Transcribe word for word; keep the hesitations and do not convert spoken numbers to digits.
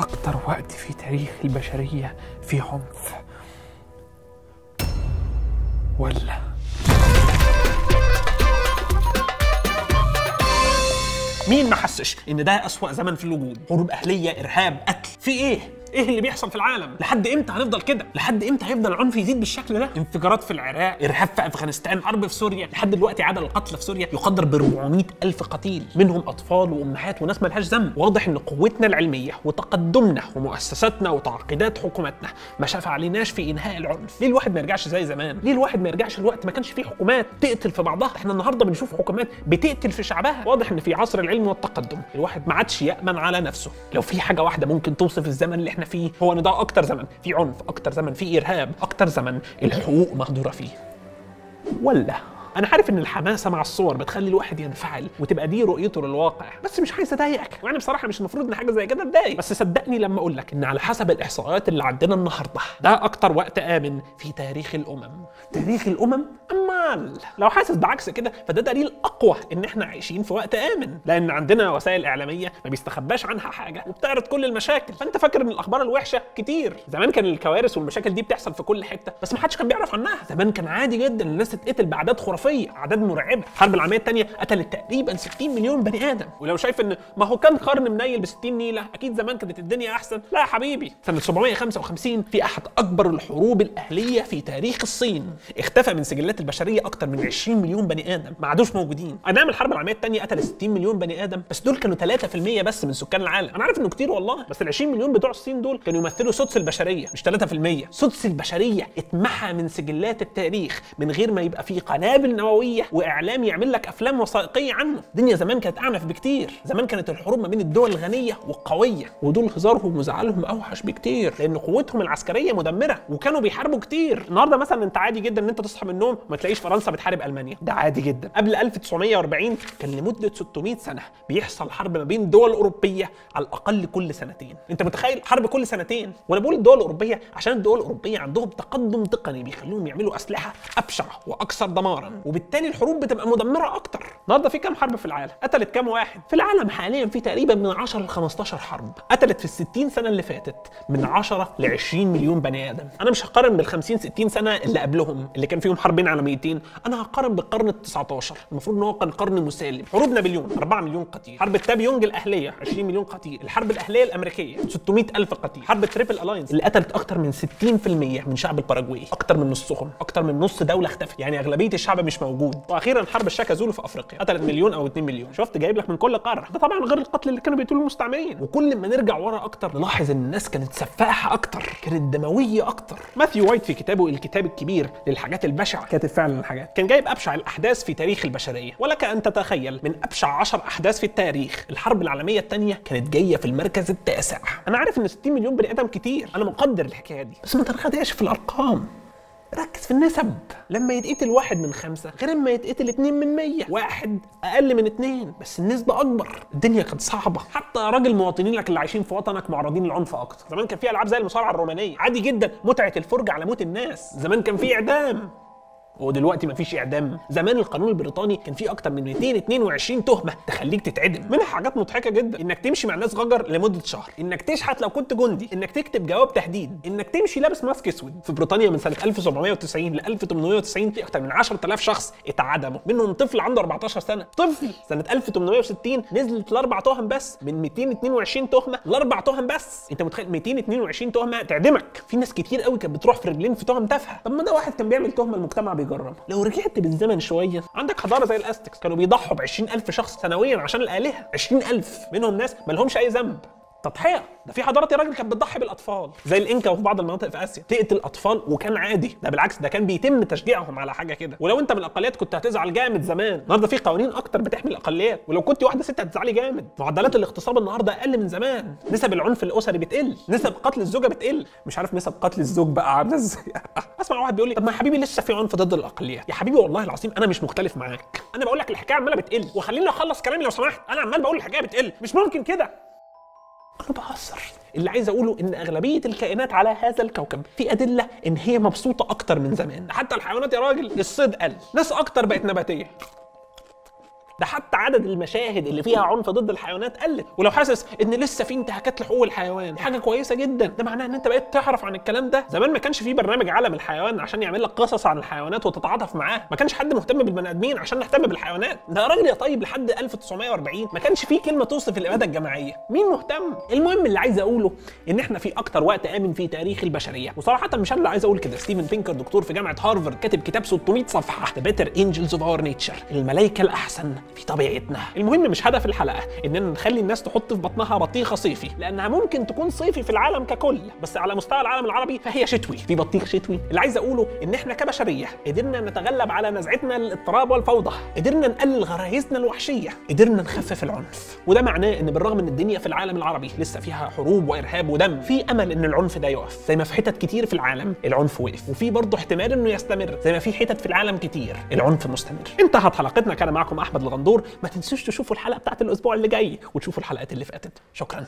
أكتر وقت في تاريخ البشرية في عنف، ولا مين ما حسش إن ده أسوأ زمن في الوجود؟ حروب أهلية، إرهاب، قتل، في إيه؟ إيه اللي بيحصل في العالم؟ لحد إمتى هنفضل كده؟ لحد إمتى هيفضل العنف يزيد بالشكل ده؟ انفجارات في العراق، إرهاب في أفغانستان، حرب في سوريا، لحد دلوقتي عدد القتلى في سوريا يقدر ب أربعمائة ألف قتيل، منهم أطفال وأمهات وناس مالهاش ذنب. واضح إن قوتنا العلمية وتقدمنا ومؤسساتنا وتعقيدات حكوماتنا ما شفعلناش في إنهاء العنف. ليه الواحد ما يرجعش زي زمان؟ ليه الواحد ما يرجعش الوقت ما كانش فيه حكومات تقتل في بعضها؟ إحنا النهارده بنشوف حكومات بتقتل في شعبها. واضح إن في عصر العلم والتقدم الواحد ما عادش يأمن على نفسه. لو في حاجة واحدة ممكن توصف الزمن اللي احنا فيه، هو ان ده اكتر زمن في عنف، اكتر زمن في ارهاب، اكتر زمن الحقوق مهدوره فيه. ولا انا عارف ان الحماسه مع الصور بتخلي الواحد ينفعل وتبقى دي رؤيته للواقع، بس مش عايز اضايقك، وانا بصراحه مش المفروض ان حاجه زي كده تضايق، بس صدقني لما اقول لك ان على حسب الاحصائيات اللي عندنا النهارده ده اكتر وقت امن في تاريخ الامم. تاريخ الامم امال لو حاسس بعكس كده فده دليل اقوى ان احنا عايشين في وقت امن، لان عندنا وسائل اعلاميه ما بيستخباش عنها حاجه وبتعرض كل المشاكل. فانت فاكر ان الاخبار الوحشه كتير. زمان كان الكوارث والمشاكل دي بتحصل في كل حته، بس ما حدش كان بيعرف عنها. زمان كان عادي جدا الناس تتقتل باعداد خرافيه، اعداد مرعبه. الحرب العالميه الثانيه قتلت تقريبا ستين مليون بني ادم، ولو شايف ان ما هو كان قرن منيل ب ستين نيله اكيد زمان كانت الدنيا احسن، لا يا حبيبي. سنه سبعمائة وخمسة وخمسين في احد اكبر الحروب الاهليه في تاريخ الصين، اختفى من سجلات البشريه اكتر من عشرين مليون بني ادم، ما عادوش موجودين. انام الحرب العالميه الثانيه قتل ستين مليون بني ادم، بس دول كانوا ثلاثة بالمئة بس من سكان العالم. انا عارف انه كتير والله، بس ال عشرين مليون بتوع الصين دول كانوا يمثلوا سدس البشريه، مش ثلاثة بالمئة. سدس البشريه اتمحى من سجلات التاريخ من غير ما يبقى فيه قنابل نوويه واعلام يعمل لك افلام وثائقيه عنه. الدنيا زمان كانت اعنف بكتير. زمان كانت الحروب ما بين الدول الغنيه والقويه، ودول هزارهم وزعلهم اوحش بكتير لان قوتهم العسكريه مدمره وكانوا بيحاربوا كتير. النهارده مثلا انت عادي جدا ان انت تصحى من النوم ما تلاقيش فرنسا بتحارب المانيا، ده عادي جدا. قبل ألف وتسعمائة وأربعين كان لمده ستمائة سنة بيحصل حرب ما بين دول اوروبيه على الاقل كل سنتين. انت متخيل حرب كل سنتين؟ وانا بقول الدول الاوروبيه عشان الدول الاوروبيه عندهم تقدم تقني بيخليهم يعملوا اسلحه ابشع واكثر دمارا، وبالتالي الحروب بتبقى مدمره اكتر. النهارده في كام حرب في العالم؟ قتلت كام واحد؟ في العالم حاليا في تقريبا من عشرة لخمستاشر حرب، قتلت في الستين سنة اللي فاتت من عشرة لعشرين مليون بني ادم. انا مش هقارن بال خمسين ستين سنة اللي قبلهم اللي كان فيهم حربين عالميتين، انا هقارن بالقرن ال تسعتاشر، المفروض ان هو كان قرن مسالم. حروب نابليون أربعة مليون قتيل، حرب تابيونج الاهليه عشرين مليون قتيل، الحرب الاهليه الامريكيه ستمائة ألف قتيل، حرب تريبل الاينس اللي قتلت اكتر من ستين بالمئة من شعب الباراجواي، اكتر من نصهم، اكتر من نص دوله اختفت، يعني اغلبيه الشعب مش موجود. واخيرا حرب الشاكا زولو في افريقيا قتلت مليون او اتنين مليون. شفت جايب لك من كل قاره، ده طبعا غير القتل اللي كانوا بيقتلوا المستعمرين. وكل ما نرجع ورا اكتر نلاحظ ان الناس كانت سفاحه اكتر، كانت دمويه اكتر. ماثيو وايت في كتابه الكتاب الكبير للحاجات البشعه كاتب فعلا الحاجات، كان جايب ابشع الاحداث في تاريخ البشريه، ولك ان تتخيل من ابشع عشر احداث في التاريخ الحرب العالميه الثانيه كانت جايه في المركز التاسع. انا عارف ان ستين مليون بني ادم كتير، انا مقدر الحكايه دي، بس ما تنخدعش في الارقام، ركز في النسب. لما يتقتل واحد من خمسة غير لما يتقتل اتنين من مية، واحد اقل من اتنين بس النسبه اكبر. الدنيا كانت صعبه، حتى راجل مواطنينك اللي عايشين في وطنك معرضين للعنف اكتر. زمان كان في العاب زي المصارعه الرومانيه عادي جدا، متعه الفرجه على موت الناس. زمان كان في اعدام ودلوقتي مفيش اعدام. زمان القانون البريطاني كان فيه اكتر من مئتين واثنين وعشرين تهمه تخليك تتعدم. منها حاجات مضحكه جدا، انك تمشي مع ناس غجر لمده شهر، انك تشحت لو كنت جندي، انك تكتب جواب تهديد، انك تمشي لابس ماسك اسود. في بريطانيا من سنه ألف وسبعمائة وتسعين ل ألف وثمانمائة وتسعين في اكتر من عشرة آلاف شخص اتعدموا، منهم طفل عنده أربعتاشر سنة. طفل. سنه ألف وثمانمائة وستين نزلت لاربع تهم بس، من مئتين واثنين وعشرين تهمه لاربع تهم بس. انت متخيل مئتين واثنين وعشرين تهمه تعدمك؟ في ناس كتير قوي كانت بتروح في رجلين في تهم تافهه. طب ما ده واحد كان بيعمل تهمه المجتمع بيجي. لو رجعت بالزمن شويه عندك حضاره زي الأزتكس كانوا بيضحوا ب عشرين ألف شخص سنويا عشان الالهه، عشرين ألف منهم ناس ما لهمش اي ذنب، تضحيه. ده في حضارات يا راجل كانت بتضحي بالاطفال زي الانكا وفي بعض المناطق في اسيا، تقتل اطفال وكان عادي، ده بالعكس ده كان بيتم تشجيعهم على حاجه كده، ولو انت من الاقليات كنت هتزعل جامد زمان. النهارده في قوانين اكتر بتحمي الاقليات، ولو كنت واحده ست هتزعلي جامد. معدلات الاغتصاب النهارده اقل من زمان، نسب العنف الاسري بتقل، نسب قتل الزوجه بتقل، مش عارف نسب قتل الزوج بقى عامله ازاي. اسمع واحد بيقول لي طب ما يا حبيبي لسه في عنف ضد الاقليات. يا حبيبي والله العظيم انا مش مختلف معاك، انا بقول لك الحكايه عماله بتقل، وخليني اخلص كلامي لو سمحت. انا عمال بقول الحكايه بتقل، مش ممكن كده. أنا بهزر. اللي عايز أقوله إن أغلبية الكائنات على هذا الكوكب في أدلة إن هي مبسوطة أكتر من زمان، حتى الحيوانات يا راجل الصيد قل، ناس أكتر بقت نباتية. ده حتى عدد المشاهد اللي فيها عنف ضد الحيوانات قلت. ولو حاسس ان لسه في انتهاكات لحقوق الحيوان حاجه كويسه جدا، ده معناه ان انت بقيت تعرف عن الكلام ده. زمان ما كانش في برنامج عالم الحيوان عشان يعمل لك قصص عن الحيوانات وتتعاطف معاها، ما كانش حد مهتم بالبني ادمين عشان نهتم بالحيوانات. ده يا راجل يا طيب لحد ألف وتسعمية وأربعين ما كانش في كلمه توصف الاباده الجماعيه، مين مهتم؟ المهم اللي عايز اقوله ان احنا في اكتر وقت امن في تاريخ البشريه، وصراحه مش انا اللي عايز اقول كده، ستيفن بينكر دكتور في جامعه هارفارد كاتب كتاب ستمية صفحه The Better Angels of Our Nature، الملائكه الاحسن في طبيعتنا. المهم مش هدف الحلقه اننا نخلي الناس تحط في بطنها بطيخه صيفي، لانها ممكن تكون صيفي في العالم ككل، بس على مستوى العالم العربي فهي شتوي، في بطيخ شتوي. اللي عايز اقوله ان احنا كبشريه قدرنا نتغلب على نزعتنا للاضطراب والفوضى، قدرنا نقلل غرايزنا الوحشيه، قدرنا نخفف العنف. وده معناه ان بالرغم ان الدنيا في العالم العربي لسه فيها حروب وارهاب ودم، في امل ان العنف ده يقف. زي ما في حتت كتير في العالم العنف وقف، وفي برضه احتمال انه يستمر. زي ما في حتت في العالم كتير العنف مستمر. انتهت حلقتنا، كان معكم احمد الغندور. ما تنسوش تشوفوا الحلقه بتاعت الاسبوع اللي جاي وتشوفوا الحلقات اللي فاتت. شكرا.